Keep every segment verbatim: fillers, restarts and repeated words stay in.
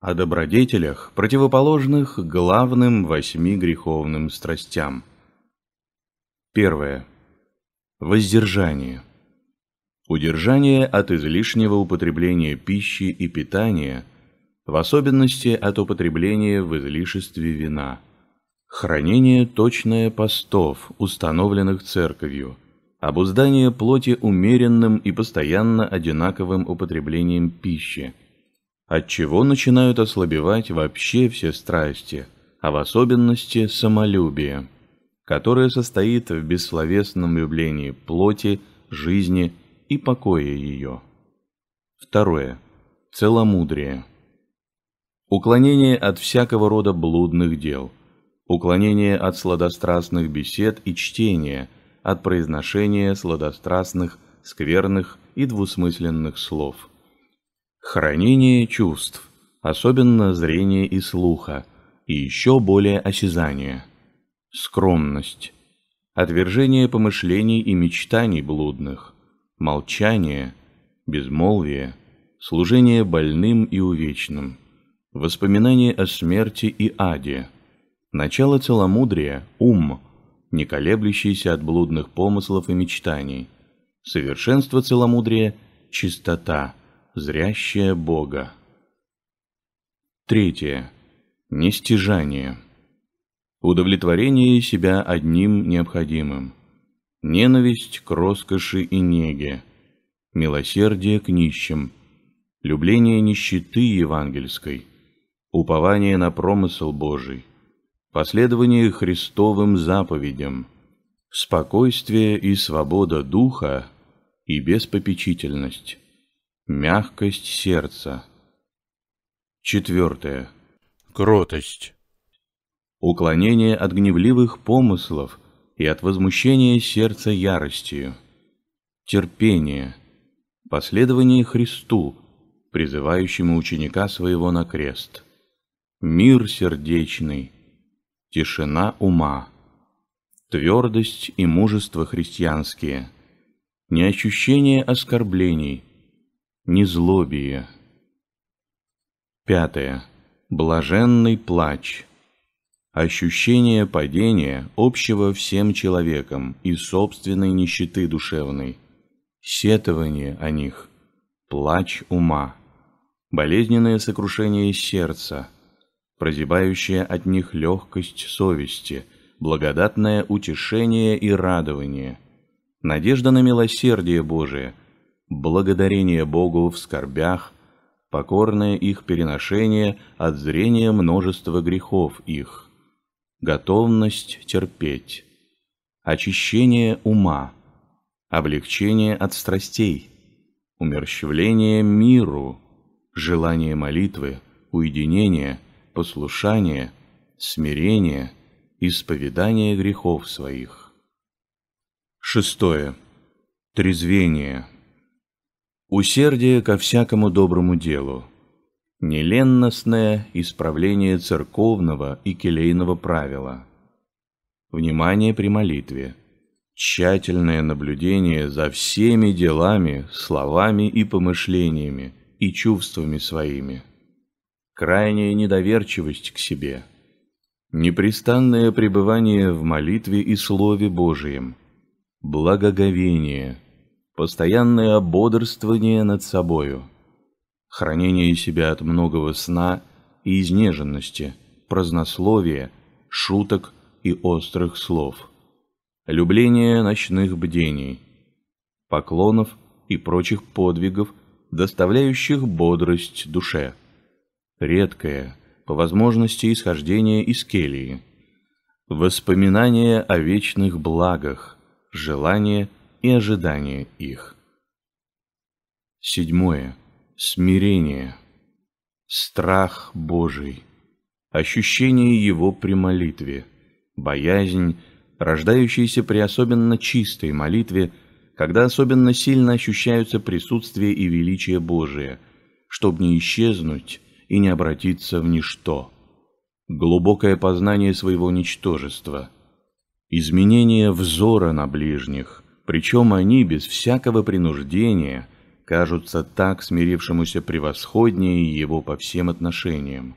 о добродетелях, противоположных главным восьми греховным страстям. Первое. Воздержание. Удержание от излишнего употребления пищи и питания, в особенности от употребления в излишестве вина. Хранение точное постов, установленных Церковью. Обуздание плоти умеренным и постоянно одинаковым употреблением пищи, отчего начинают ослабевать вообще все страсти, а в особенности самолюбие, которое состоит в бессловесном люблении плоти, жизни и покоя ее. Второе. Целомудрие. Уклонение от всякого рода блудных дел, уклонение от сладострастных бесед и чтения, от произношения сладострастных, скверных и двусмысленных слов. Хранение чувств, особенно зрения и слуха, и еще более осязания. Скромность. Отвержение помышлений и мечтаний блудных. Молчание, безмолвие, служение больным и увечным. Воспоминание о смерти и аде. Начало целомудрия – ум, не колеблющийся от блудных помыслов и мечтаний. Совершенство целомудрия – чистота, зрящая Бога. Третье. Нестяжание. Удовлетворение себя одним необходимым. Ненависть к роскоши и неге. Милосердие к нищим. Любление нищеты евангельской. Упование на промысл Божий. Последование Христовым заповедям, спокойствие и свобода духа и беспопечительность, мягкость сердца. Четвертое. Кротость. Уклонение от гневливых помыслов и от возмущения сердца яростью, терпение, последование Христу, призывающему ученика своего на крест, мир сердечный, тишина ума, твердость и мужество христианские, неощущение оскорблений, незлобие. Пятое. Блаженный плач. Ощущение падения общего всем человекам и собственной нищеты душевной, сетование о них, плач ума, болезненное сокрушение сердца, прозябающая от них легкость совести, благодатное утешение и радование, надежда на милосердие Божие, благодарение Богу в скорбях, покорное их переношение от зрения множества грехов их, готовность терпеть, очищение ума, облегчение от страстей, умерщвление миру, желание молитвы, уединение, послушание, смирение, исповедание грехов своих. Шестое. Трезвение. Усердие ко всякому доброму делу. Неленностное исправление церковного и келейного правила. Внимание при молитве. Тщательное наблюдение за всеми делами, словами и помышлениями, и чувствами своими. Крайняя недоверчивость к себе, непрестанное пребывание в молитве и Слове Божием, благоговение, постоянное ободрствование над собою, хранение себя от многого сна и изнеженности, празднословия, шуток и острых слов, любление ночных бдений, поклонов и прочих подвигов, доставляющих бодрость душе. Редкое, по возможности, исхождение из келии, воспоминания о вечных благах, желание и ожидание их. Седьмое. Смирение. Страх Божий, ощущение Его при молитве, боязнь, рождающаяся при особенно чистой молитве, когда особенно сильно ощущаются присутствие и величие Божие, чтобы не исчезнуть и не обратиться в ничто, глубокое познание своего ничтожества, изменение взора на ближних, причем они без всякого принуждения, кажутся так смирившемуся превосходнее его по всем отношениям.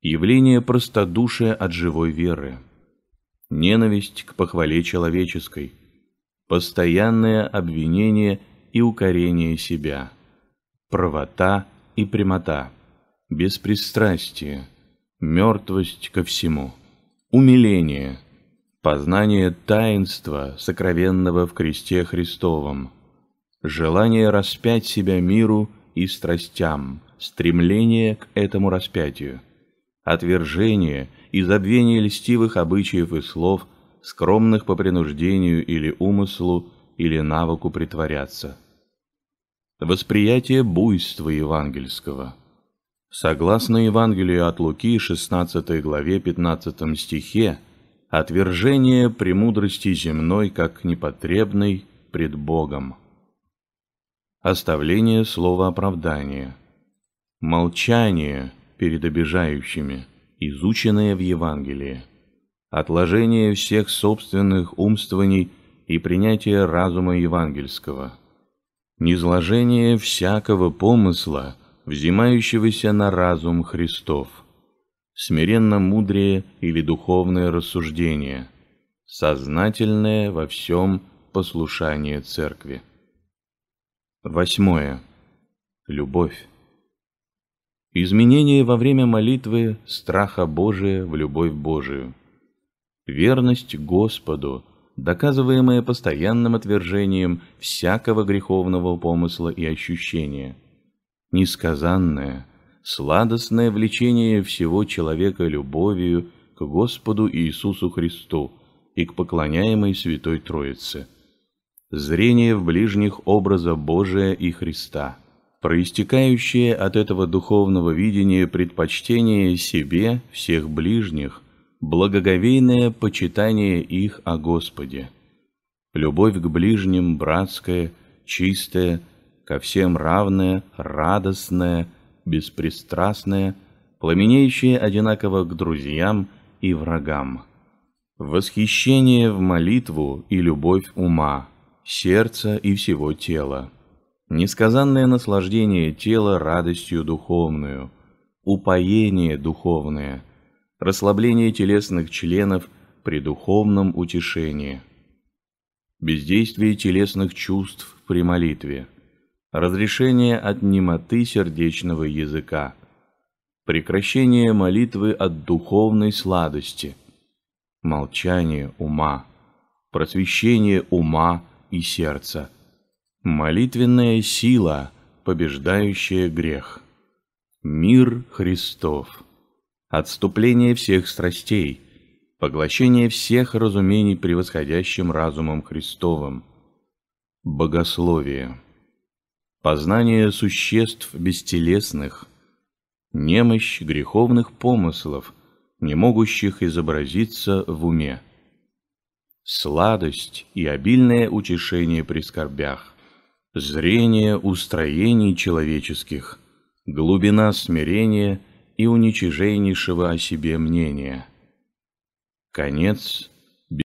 Явление простодушия от живой веры, ненависть к похвале человеческой, постоянное обвинение и укорение себя, правота и прямота, беспристрастие, мертвость ко всему, умиление, познание таинства, сокровенного в кресте Христовом, желание распять себя миру и страстям, стремление к этому распятию, отвержение и забвение льстивых обычаев и слов, скромных по принуждению или умыслу, или навыку притворяться. Восприятие буйства евангельского. Согласно Евангелию от Луки, шестнадцатой главе, пятнадцатом стихе, отвержение премудрости земной как непотребной пред Богом. Оставление слова оправдания. Молчание перед обижающими, изученное в Евангелии. Отложение всех собственных умствований и принятие разума евангельского. Низложение всякого помысла, взимающегося на разум Христов. Смиренно мудрее или духовное рассуждение. Сознательное во всем послушание Церкви. Восьмое. Любовь. Изменение во время молитвы страха Божия в любовь Божию. Верность Господу, доказываемая постоянным отвержением всякого греховного помысла и ощущения. Несказанное, сладостное влечение всего человека любовью к Господу Иисусу Христу и к поклоняемой Святой Троице. Зрение в ближних образа Божия и Христа, проистекающее от этого духовного видения предпочтение себе всех ближних, благоговейное почитание их о Господе. Любовь к ближним братская, чистая, ко всем равная, радостная, беспристрастная, пламенеющая одинаково к друзьям и врагам. Восхищение в молитву и любовь ума, сердца и всего тела. Несказанное наслаждение тела радостью духовную, упоение духовное, расслабление телесных членов при духовном утешении, бездействие телесных чувств при молитве, разрешение от немоты сердечного языка, прекращение молитвы от духовной сладости, молчание ума, просвещение ума и сердца, молитвенная сила, побеждающая грех, мир Христов, отступление всех страстей, поглощение всех разумений превосходящим разумом Христовым, богословие, познание существ бестелесных, немощь греховных помыслов, не могущих изобразиться в уме, сладость и обильное утешение при скорбях, зрение устроений человеческих, глубина смирения и уничиженнейшего о себе мнения. Конец